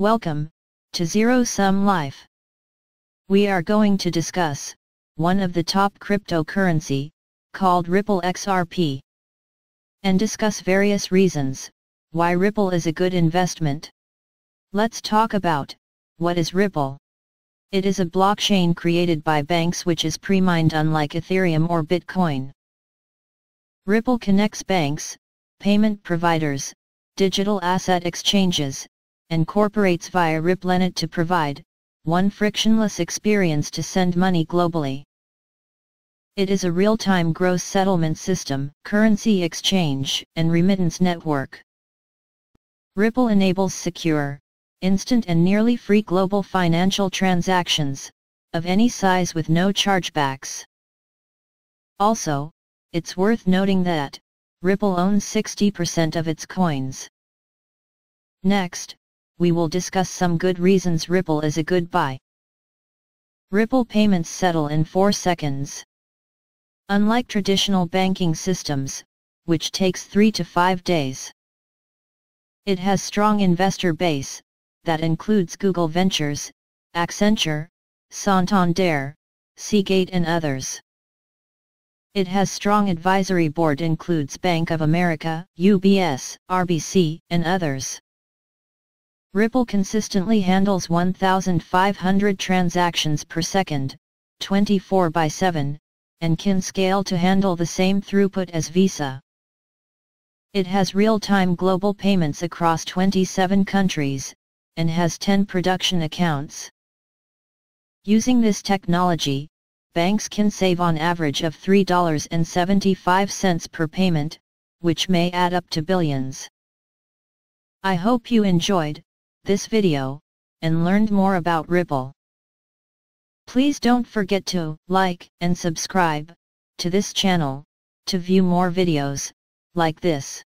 Welcome to Zero Sum Life. We are going to discuss one of the top cryptocurrency, called Ripple XRP, and discuss various reasons why Ripple is a good investment. Let's talk about what is Ripple. It is a blockchain created by banks which is pre-mined, unlike Ethereum or Bitcoin. Ripple connects banks, payment providers, digital asset exchanges, and corporates via RippleNet to provide one frictionless experience to send money globally. It is a real-time gross settlement system, currency exchange, and remittance network. Ripple enables secure, instant and nearly free global financial transactions of any size with no chargebacks. Also, it's worth noting that Ripple owns 60% of its coins. Next, we will discuss some good reasons Ripple is a good buy. Ripple payments settle in 4 seconds. Unlike traditional banking systems, which takes 3 to 5 days. It has strong investor base, that includes Google Ventures, Accenture, Santander, Seagate and others. It has strong advisory board includes Bank of America, UBS, RBC and others. Ripple consistently handles 1,500 transactions per second, 24/7, and can scale to handle the same throughput as Visa. It has real-time global payments across 27 countries, and has 10 production accounts. Using this technology, banks can save on average of $3.75 per payment, which may add up to billions. I hope you enjoyed this video and learned more about Ripple. Please don't forget to like and subscribe to this channel to view more videos like this.